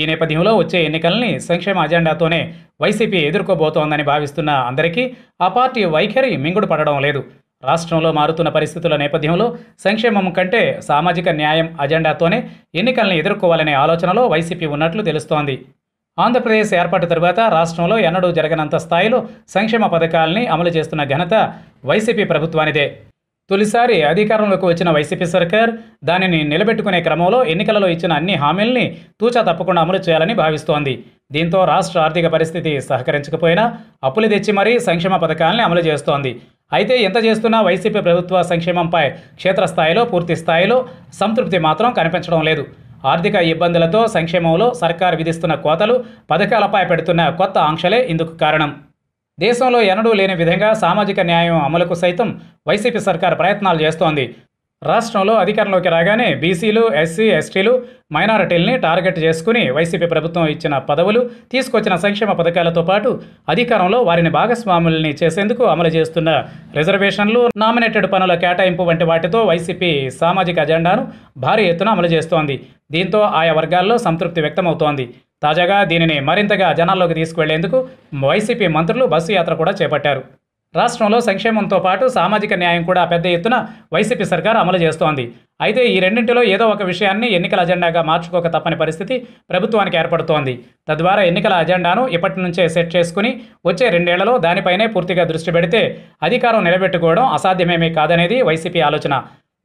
ఈ నేపథ్యంలో వచ్చే ఎన్నికల్ని సంక్షేమ అజెండాతోనే వైసీపీ ఎదుర్కోబోతోందని భావిస్తున్న అందరికీ ఆ పార్టీ వైఖరి మింగుడు పడడం లేదు. రాష్ట్రంలో మారుతున్న పరిస్థితుల నేపథ్యంలో సంక్షేమం కంటే సామాజిక న్యాయం అజెండాతోనే ఎన్నికలను ఎదుర్కోవాలనే ఆలోచనలో వైసీపీ ఉన్నట్లు తెలుస్తోంది. ఆంధ్రప్రదేశ్ ఏర్పాటు తర్వాత రాష్ట్రంలో ఎన్నడూ జరగనంత స్థాయిలో సంక్షేమ పథకాలని అమలు చేస్తున్న ఘనత వైసీపీ ప్రభుత్వానిదే. తొలిసారి అధికారంలోకి వచ్చిన వైసీపీ సర్కార్ దానిని నిలబెట్టుకునే క్రమంలో ఎన్నికలలో ఇచ్చిన అన్ని హామీల్ని తూచా తప్పకుండా అమలు చేయాలని భావిస్తోంది. దీంతో రాష్ట్ర ఆర్థిక పరిస్థితి సహకరించకపోయినా అప్పులు తెచ్చి మరీ సంక్షేమ పథకాలని అమలు చేస్తోంది. అయితే ఎంత చేస్తున్నా వైసీపీ ప్రభుత్వ సంక్షేమంపై క్షేత్రస్థాయిలో పూర్తి స్థాయిలో సంతృప్తి మాత్రం కనిపించడం లేదు. ఆర్థిక ఇబ్బందులతో సంక్షేమంలో సర్కారు విధిస్తున్న కోతలు, పథకాలపై పెడుతున్న కొత్త ఆంక్షలే ఇందుకు కారణం. దేశంలో ఎన్నడూ లేని విధంగా సామాజిక న్యాయం అమలుకు సైతం వైసీపీ సర్కారు ప్రయత్నాలు చేస్తోంది. రాష్ట్రంలో అధికారంలోకి రాగానే బీసీలు, ఎస్సీ, ఎస్టీలు, మైనారిటీల్ని టార్గెట్ చేసుకుని వైసీపీ ప్రభుత్వం ఇచ్చిన పదవులు, తీసుకొచ్చిన సంక్షేమ పథకాలతో పాటు అధికారంలో వారిని భాగస్వాముల్ని చేసేందుకు అమలు చేస్తున్న రిజర్వేషన్లు, నామినేటెడ్ పనుల కేటాయింపు వంటి వాటితో వైసీపీ సామాజిక అజెండాను భారీ ఎత్తున అమలు చేస్తోంది. దీంతో ఆయా వర్గాల్లో సంతృప్తి వ్యక్తమవుతోంది. తాజాగా దీనిని మరింతగా జనాల్లోకి తీసుకువెళ్లేందుకు వైసీపీ మంత్రులు బస్సు యాత్ర కూడా చేపట్టారు. రాష్ట్రంలో సంక్షేమంతో పాటు సామాజిక న్యాయం కూడా పెద్ద ఎత్తున వైసీపీ సర్కారు అమలు చేస్తోంది. అయితే ఈ రెండింటిలో ఏదో ఒక విషయాన్ని ఎన్నికల అజెండాగా మార్చుకోక తప్పని పరిస్థితి ప్రభుత్వానికి ఏర్పడుతోంది. తద్వారా ఎన్నికల అజెండాను ఇప్పటి నుంచే సెట్ చేసుకుని వచ్చే రెండేళ్లలో దానిపైనే పూర్తిగా దృష్టి పెడితే అధికారం నిలబెట్టుకోవడం అసాధ్యమేమీ కాదనేది వైసీపీ ఆలోచన.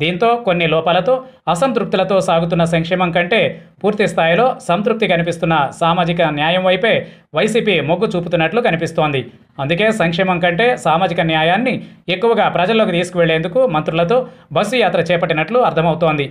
దీంతో కొన్ని లోపాలతో, అసంతృప్తులతో సాగుతున్న సంక్షేమం కంటే పూర్తి స్థాయిలో సంతృప్తి కనిపిస్తున్న సామాజిక న్యాయం వైపే వైసీపీ మొగ్గు చూపుతున్నట్లు కనిపిస్తోంది. అందుకే సంక్షేమం కంటే సామాజిక న్యాయాన్ని ఎక్కువగా ప్రజల్లోకి తీసుకువెళ్లేందుకు మంత్రులతో బస్సు యాత్ర చేపట్టినట్లు అర్థమవుతోంది.